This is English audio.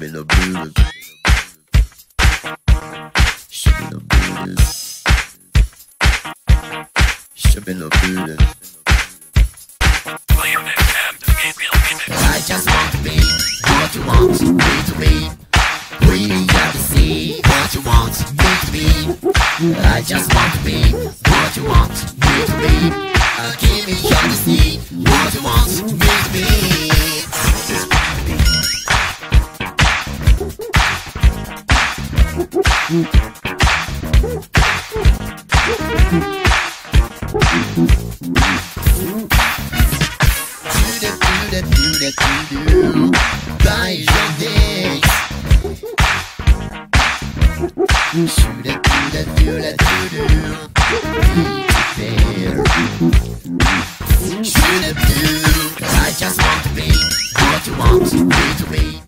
be the beauty. She be the beauty. She be the beauty. I just want to be what you want me to be. We have to see what you want me to be. I just want to be what you want me to be. Give me your see what you want me to be. I just want to be what you want me to be.